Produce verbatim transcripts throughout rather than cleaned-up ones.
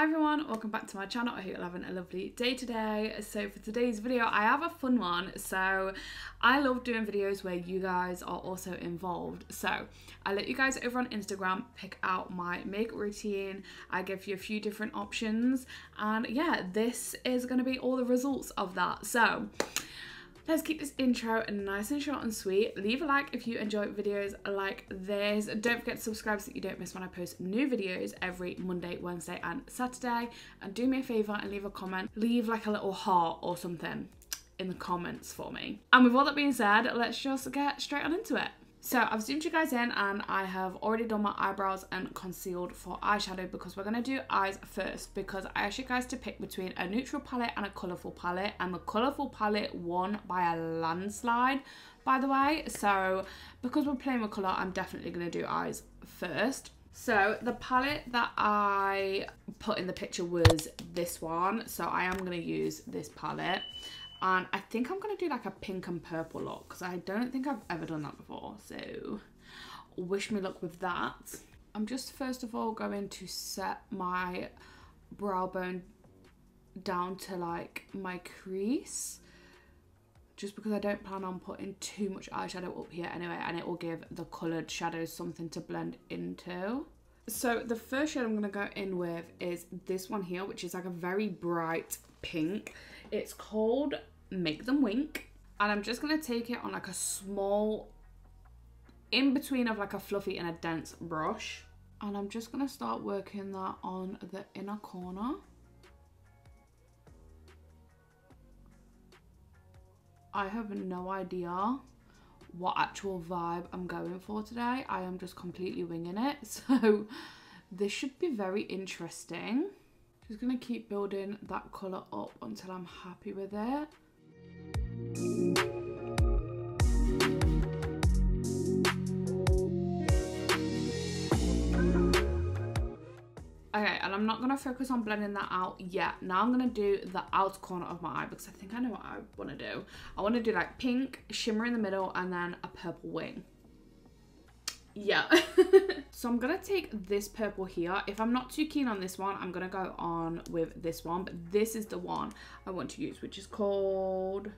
Hi everyone, welcome back to my channel. I hope you're having a lovely day today. So for today's video, I have a fun one. So I love doing videos where you guys are also involved. So I let you guys over on Instagram pick out my makeup routine. I give you a few different options. And yeah, this is going to be all the results of that. So let's keep this intro nice and short and sweet. Leave a like if you enjoy videos like this. Don't forget to subscribe so that you don't miss when I post new videos every Monday, Wednesday and Saturday. And do me a favour and leave a comment. Leave like a little heart or something in the comments for me. And with all that being said, let's just get straight on into it. So I've zoomed you guys in and I have already done my eyebrows and concealed for eyeshadow because we're going to do eyes first, because I asked you guys to pick between a neutral palette and a colourful palette, and the colourful palette won by a landslide, by the way. So because we're playing with colour, I'm definitely going to do eyes first. So the palette that I put in the picture was this one, so I am going to use this palette. And I think I'm going to do like a pink and purple look, because I don't think I've ever done that before. So wish me luck with that. I'm just first of all going to set my brow bone down to like my crease, just because I don't plan on putting too much eyeshadow up here anyway, and it will give the coloured shadows something to blend into. So the first shade I'm going to go in with is this one here, which is like a very bright pink. It's called Make Them Wink, and I'm just going to take it on like a small in between of like a fluffy and a dense brush, and I'm just going to start working that on the inner corner. I have no idea what actual vibe I'm going for today. I am just completely winging it, so this should be very interesting. Just gonna keep building that colour up until I'm happy with it. Okay, and I'm not gonna focus on blending that out yet. Now I'm gonna do the outer corner of my eye, because I think I know what I wanna do. I wanna do like pink, shimmer in the middle, and then a purple wing. Yeah. So I'm gonna take this purple here. If I'm not too keen on this one, I'm gonna go on with this one, but this is the one I want to use, which is called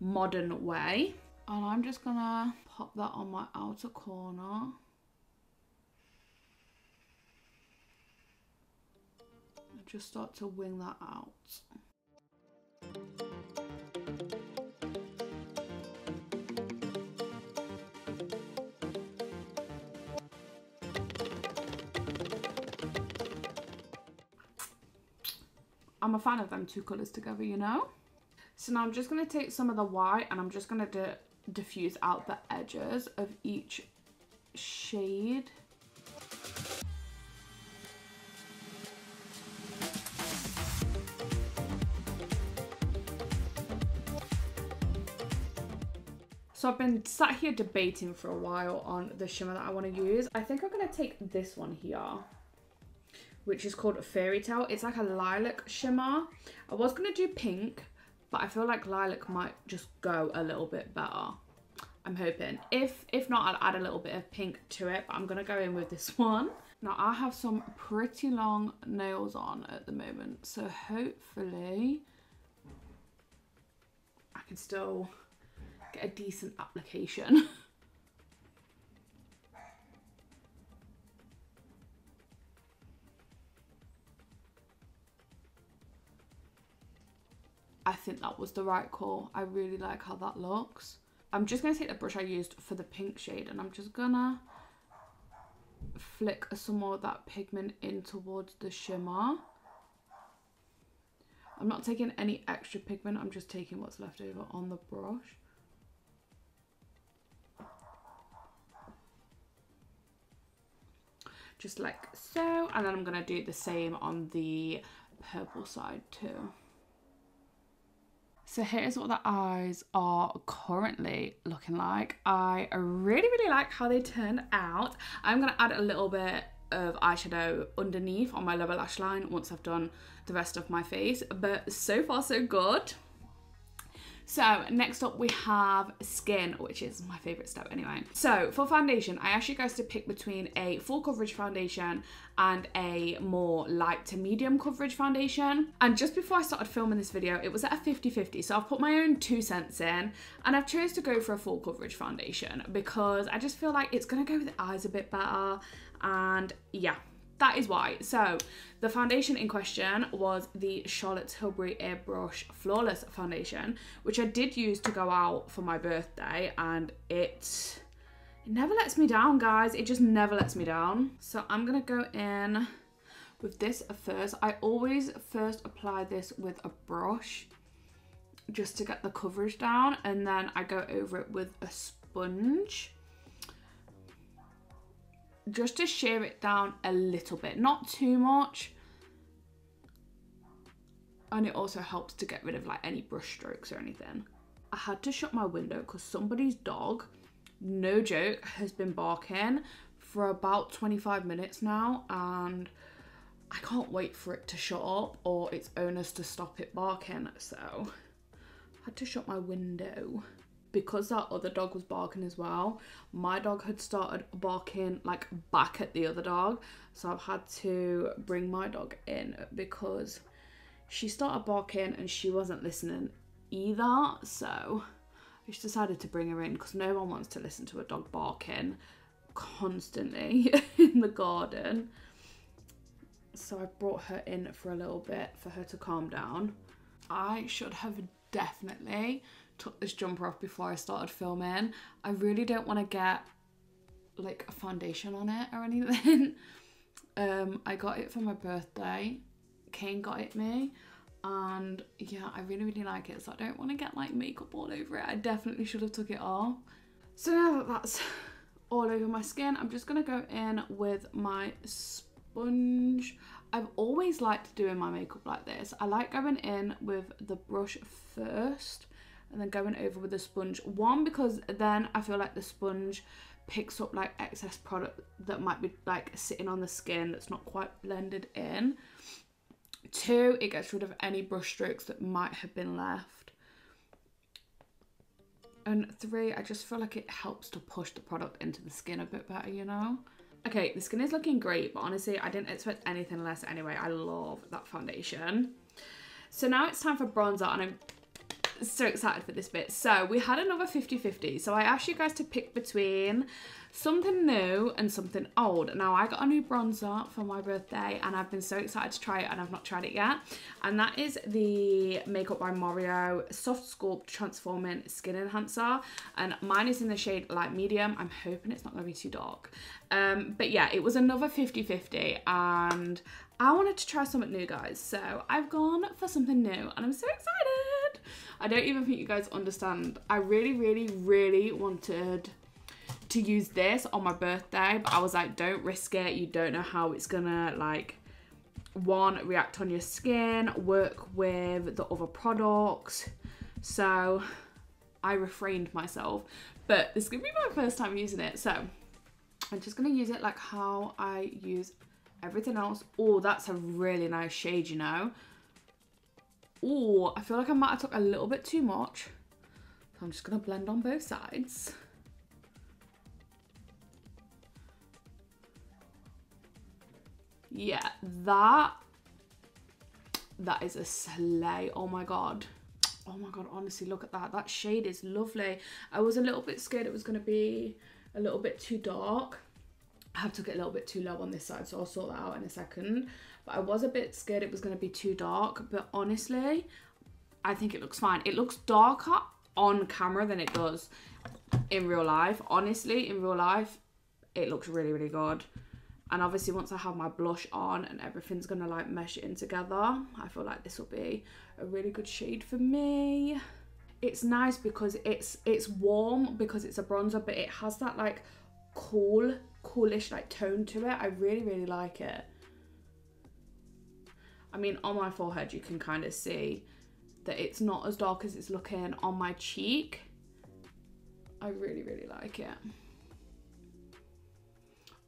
Modern Way, and I'm just gonna pop that on my outer corner. And just start to wing that out. I'm a fan of them two colours together, you know? So now I'm just going to take some of the white, and I'm just going to diffuse out the edges of each shade. So I've been sat here debating for a while on the shimmer that I want to use. I think I'm going to take this one here, which is called Fairy Tale. It's like a lilac shimmer. I was gonna do pink, but I feel like lilac might just go a little bit better. I'm hoping. If if not, I'll add a little bit of pink to it, but I'm gonna go in with this one. Now I have some pretty long nails on at the moment, so hopefully I can still get a decent application. I think that was the right call. I really like how that looks. I'm just gonna take the brush I used for the pink shade, and I'm just gonna flick some more of that pigment in towards the shimmer. I'm not taking any extra pigment, I'm just taking what's left over on the brush. Just like so, and then I'm gonna do the same on the purple side too. So here's what the eyes are currently looking like. I really, really like how they turned out. I'm gonna add a little bit of eyeshadow underneath on my lower lash line once I've done the rest of my face, but so far so good. So next up we have skin, which is my favorite step anyway. So for foundation, I asked you guys to pick between a full coverage foundation and a more light to medium coverage foundation. And just before I started filming this video, it was at a fifty fifty. So I've put my own two cents in and I've chose to go for a full coverage foundation because I just feel like it's gonna go with the eyes a bit better. And yeah, that is why. So the foundation in question was the Charlotte Tilbury Airbrush Flawless Foundation, which I did use to go out for my birthday, and it, it never lets me down, guys. It just never lets me down. So I'm gonna go in with this first. I always first apply this with a brush just to get the coverage down, and then I go over it with a sponge just to sheer it down a little bit, not too much. And it also helps to get rid of like any brush strokes or anything. I had to shut my window because somebody's dog, no joke, has been barking for about twenty-five minutes now, and I can't wait for it to shut up or its owners to stop it barking. So I had to shut my window. Because that other dog was barking as well, my dog had started barking like back at the other dog. So I've had to bring my dog in because she started barking and she wasn't listening either. So I just decided to bring her in because no one wants to listen to a dog barking constantly in the garden. So I brought her in for a little bit for her to calm down. I should have definitely took this jumper off before I started filming. I really don't want to get like a foundation on it or anything. um I got it for my birthday. Kane got it me, and yeah, I really really like it, so I don't want to get like makeup all over it. I definitely should have took it off. So now that that's all over my skin, I'm just gonna go in with my sponge. I've always liked doing my makeup like this. I like going in with the brush first and then going over with the sponge. One, because then I feel like the sponge picks up like excess product that might be like sitting on the skin that's not quite blended in. Two, it gets rid of any brush strokes that might have been left. And three, I just feel like it helps to push the product into the skin a bit better, you know? Okay, the skin is looking great, but honestly, I didn't expect anything less anyway. I love that foundation. So now it's time for bronzer, and I'm so excited for this bit. So we had another fifty fifty. So I asked you guys to pick between something new and something old. Now I got a new bronzer for my birthday and I've been so excited to try it, and I've not tried it yet. And that is the Makeup by Mario Soft Sculpt Transforming Skin Enhancer. And mine is in the shade light medium. I'm hoping it's not going to be too dark. Um, but yeah, it was another fifty fifty, and I wanted to try something new, guys. So I've gone for something new and I'm so excited. I don't even think you guys understand. I really, really, really wanted to use this on my birthday, but I was like, don't risk it. You don't know how it's gonna like, one, react on your skin, work with the other products. So I refrained myself, but this is gonna be my first time using it. So I'm just gonna use it like how I use everything else. Oh, that's a really nice shade, you know. Oh, I feel like I might have took a little bit too much. So I'm just gonna blend on both sides. Yeah, that, that is a slay. Oh my God. Oh my God, honestly, look at that. That shade is lovely. I was a little bit scared it was gonna be a little bit too dark. I have took it a little bit too low on this side, so I'll sort that out in a second. But I was a bit scared it was going to be too dark, but honestly, I think it looks fine. It looks darker on camera than it does in real life. Honestly, in real life, it looks really, really good. And obviously, once I have my blush on and everything's going to like mesh in together, I feel like this will be a really good shade for me. It's nice because it's it's warm because it's a bronzer, but it has that like cool, coolish like tone to it. I really, really like it. I mean, on my forehead you can kind of see that it's not as dark as it's looking on my cheek. I really, really like it.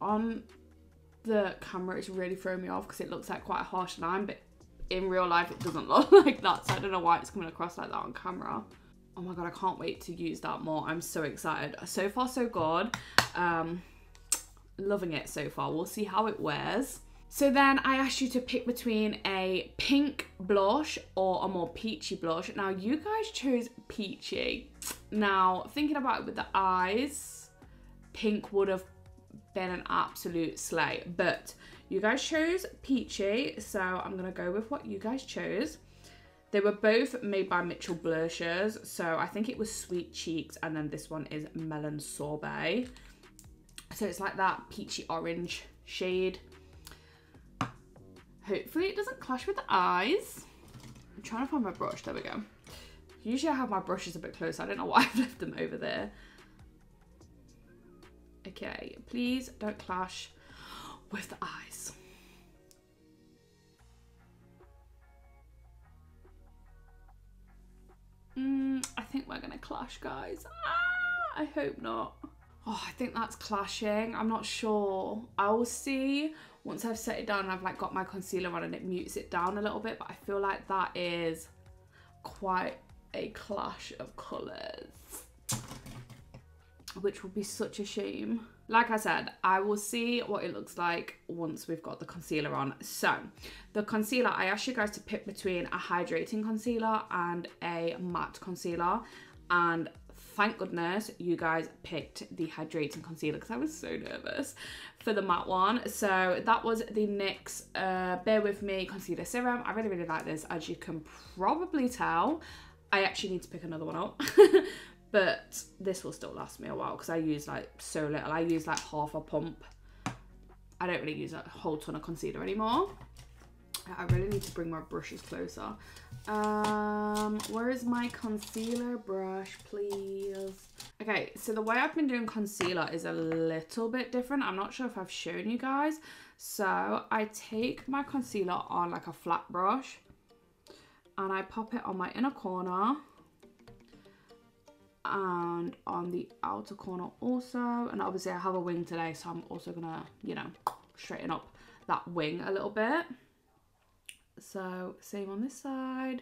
On the camera it's really throwing me off because it looks like quite a harsh line, but in real life it doesn't look like that, so I don't know why it's coming across like that on camera. Oh my God, I can't wait to use that more. I'm so excited. So far, so good. Um, loving it so far. We'll see how it wears. So then I asked you to pick between a pink blush or a more peachy blush. Now you guys chose peachy. Now thinking about it with the eyes, pink would have been an absolute slay, but you guys chose peachy, so I'm gonna go with what you guys chose. They were both made by Mitchell blushes, so I think it was Sweet Cheeks, and then this one is Melon Sorbet. So it's like that peachy orange shade. Hopefully it doesn't clash with the eyes. I'm trying to find my brush, there we go. Usually I have my brushes a bit closer. I don't know why I've left them over there. Okay, please don't clash with the eyes. Mm, I think we're gonna clash, guys. Ah, I hope not. Oh, I think that's clashing. I'm not sure. I will see once I've set it down and I've like got my concealer on and it mutes it down a little bit, but I feel like that is quite a clash of colours, which would be such a shame. Like I said, I will see what it looks like once we've got the concealer on. So the concealer, I asked you guys to pick between a hydrating concealer and a matte concealer, and thank goodness you guys picked the hydrating concealer because I was so nervous for the matte one. So that was the NYX uh, Bear With Me Concealer Serum. I really, really like this. As you can probably tell, I actually need to pick another one up. But this will still last me a while because I use like so little. I use like half a pump. I don't really use a whole ton of concealer anymore. I really need to bring my brushes closer. Um, where is my concealer brush, please? Okay, so the way I've been doing concealer is a little bit different. I'm not sure if I've shown you guys. So I take my concealer on like a flat brush and I pop it on my inner corner and on the outer corner also. And obviously I have a wing today, so I'm also gonna, you know, straighten up that wing a little bit. So same on this side.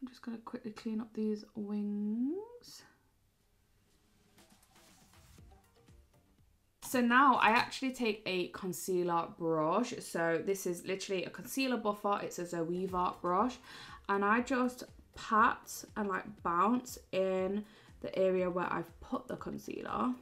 I'm just gonna quickly clean up these wings. So now I actually take a concealer brush. So this is literally a concealer buffer. It's a Zoeva brush. And I just pat and like bounce in the area where I've put the concealer.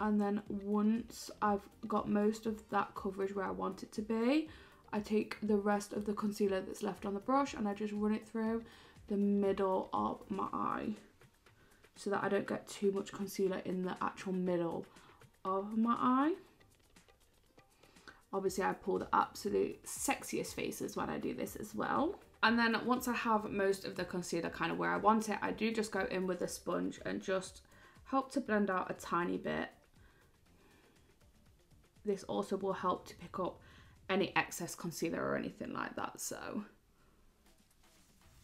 And then once I've got most of that coverage where I want it to be, I take the rest of the concealer that's left on the brush and I just run it through the middle of my eye so that I don't get too much concealer in the actual middle of my eye. Obviously I pull the absolute sexiest faces when I do this as well. And then once I have most of the concealer kind of where I want it, I do just go in with a sponge and just help to blend out a tiny bit. This also will help to pick up any excess concealer or anything like that, so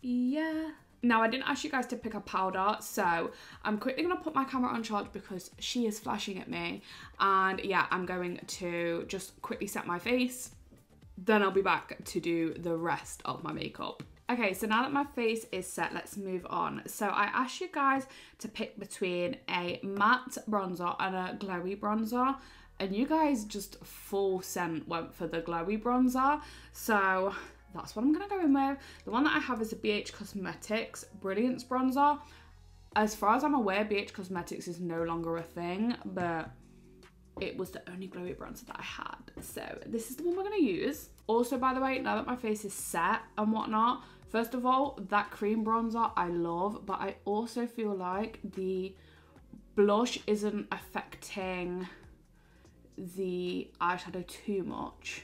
yeah. Now I didn't ask you guys to pick a powder, so I'm quickly gonna put my camera on charge because she is flashing at me, and yeah, I'm going to just quickly set my face, then I'll be back to do the rest of my makeup. Okay, so now that my face is set, let's move on. So I asked you guys to pick between a matte bronzer and a glowy bronzer, and you guys just full scent went for the glowy bronzer. So that's what I'm gonna go in with. The one that I have is a B H Cosmetics Brilliance Bronzer. As far as I'm aware, B H Cosmetics is no longer a thing, but it was the only glowy bronzer that I had. So this is the one we're gonna use. Also, by the way, now that my face is set and whatnot, first of all, that cream bronzer I love, but I also feel like the blush isn't affecting the eyeshadow too much.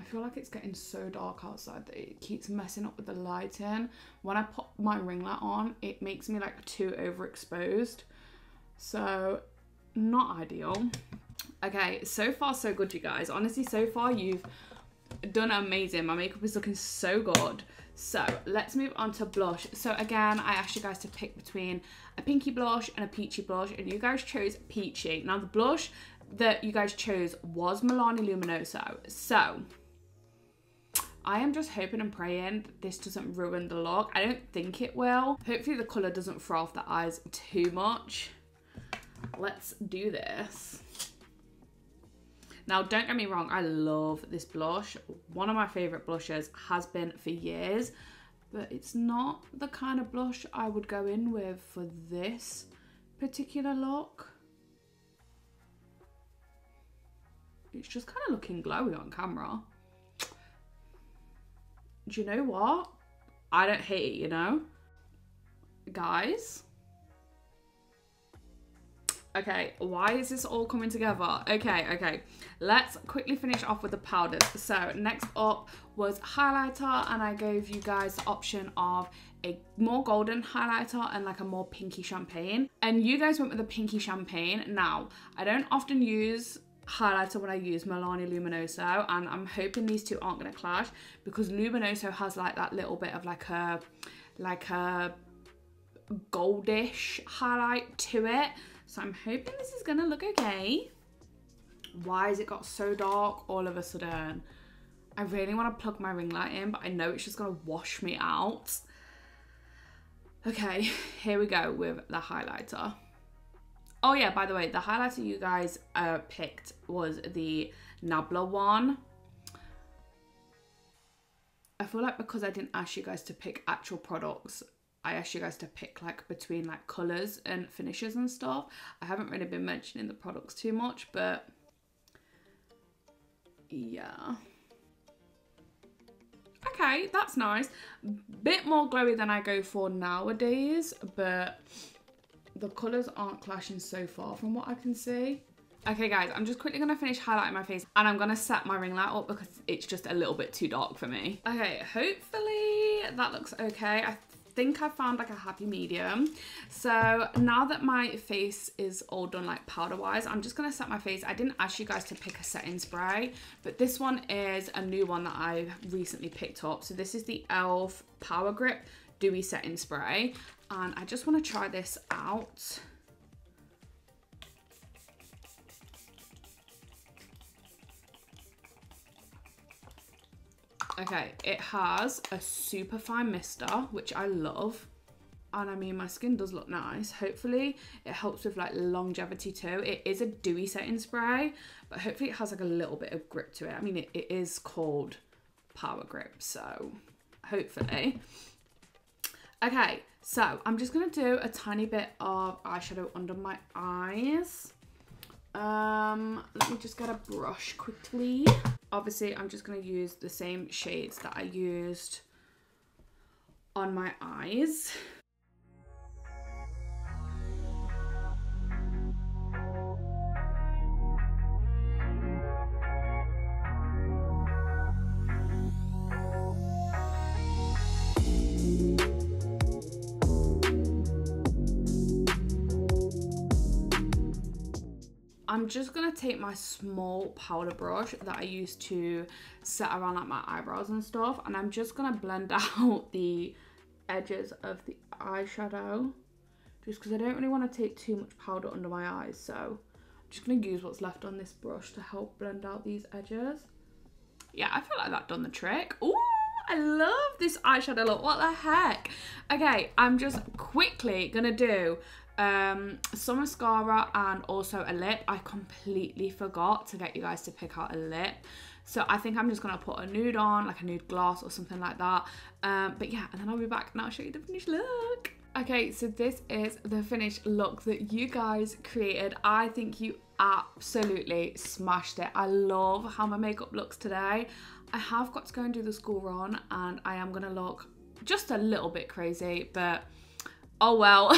I feel like it's getting so dark outside that it keeps messing up with the lighting. When I put my ring light on, it makes me like too overexposed. So not ideal. Okay, so far so good, you guys. Honestly, so far you've done amazing. My makeup is looking so good. So let's move on to blush. So again, I asked you guys to pick between a pinky blush and a peachy blush, and you guys chose peachy. Now the blush that you guys chose was Milani Luminoso. So I am just hoping and praying that this doesn't ruin the look. I don't think it will. Hopefully the colour doesn't throw off the eyes too much. Let's do this. Now, don't get me wrong, I love this blush. One of my favourite blushes, has been for years, but it's not the kind of blush I would go in with for this particular look. It's just kind of looking glowy on camera. Do you know what? I don't hate it, you know? Guys? Okay, why is this all coming together? Okay, okay. Let's quickly finish off with the powders. So next up was highlighter, and I gave you guys the option of a more golden highlighter and like a more pinky champagne. And you guys went with a pinky champagne. Now, I don't often use highlighter when I use Milani Luminoso, and I'm hoping these two aren't going to clash, because Luminoso has like that little bit of like a like a goldish highlight to it, so I'm hoping this is going to look okay. Why has it got so dark all of a sudden? I really want to plug my ring light in, but I know it's just going to wash me out. Okay, here we go with the highlighter. Oh yeah, by the way, the highlighter you guys uh, picked was the Nabla one. I feel like because I didn't ask you guys to pick actual products, I asked you guys to pick like between like colours and finishes and stuff. I haven't really been mentioning the products too much, but yeah. Okay, that's nice. Bit more glowy than I go for nowadays, but the colours aren't clashing so far from what I can see. Okay guys, I'm just quickly going to finish highlighting my face, and I'm going to set my ring light up because it's just a little bit too dark for me. Okay, hopefully that looks okay. I think I found like a happy medium. So now that my face is all done like powder wise, I'm just going to set my face. I didn't ask you guys to pick a setting spray, but this one is a new one that I recently picked up. So this is the E L F Power Grip Dewy Setting Spray. And I just want to try this out. Okay, it has a super fine mister, which I love. And I mean, my skin does look nice. Hopefully it helps with like longevity too. It is a dewy setting spray, but hopefully it has like a little bit of grip to it. I mean, it, it is called Power Grip, so hopefully. Okay, so I'm just going to do a tiny bit of eyeshadow under my eyes. Um, let me just get a brush quickly. Obviously, I'm just going to use the same shades that I used on my eyes. I'm just going to take my small powder brush that I used to set around like my eyebrows and stuff, and I'm just going to blend out the edges of the eyeshadow, just because I don't really want to take too much powder under my eyes, so I'm just going to use what's left on this brush to help blend out these edges. Yeah, I feel like that done the trick. Ooh! I love this eyeshadow look, what the heck. Okay, I'm just quickly gonna do um some mascara and also a lip. I completely forgot to get you guys to pick out a lip, so I think I'm just gonna put a nude on, like a nude gloss or something like that, um but yeah, and then I'll be back and I'll show you the finished look. Okay, so this is the finished look that you guys created. I think you absolutely smashed it. I love how my makeup looks today. I have got to go and do the school run, and I am gonna look just a little bit crazy, but oh well.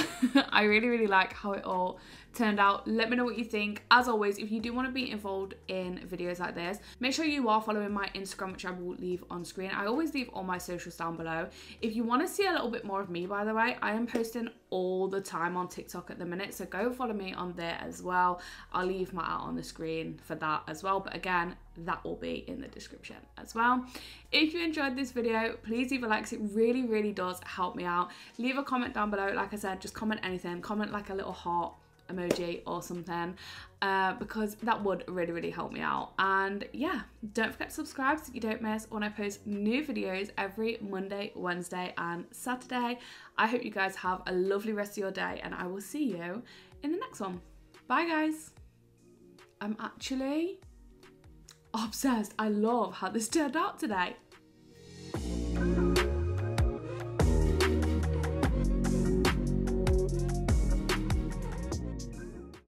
I really really like how it all turned out. Let me know what you think. As always, if you do want to be involved in videos like this, make sure you are following my Instagram, which I will leave on screen. I always leave all my socials down below. If you want to see a little bit more of me, by the way, I am posting all the time on TikTok at the minute, so go follow me on there as well. I'll leave my out on the screen for that as well, but again, that will be in the description as well. If you enjoyed this video, please leave a like, it really really does help me out. Leave a comment down below, like I said, just comment anything, comment like a little heart emoji or something, uh, because that would really really help me out. And yeah, don't forget to subscribe so you don't miss when I post new videos every Monday, Wednesday and Saturday. I hope you guys have a lovely rest of your day, and I will see you in the next one. Bye guys. I'm actually obsessed. I love how this turned out today.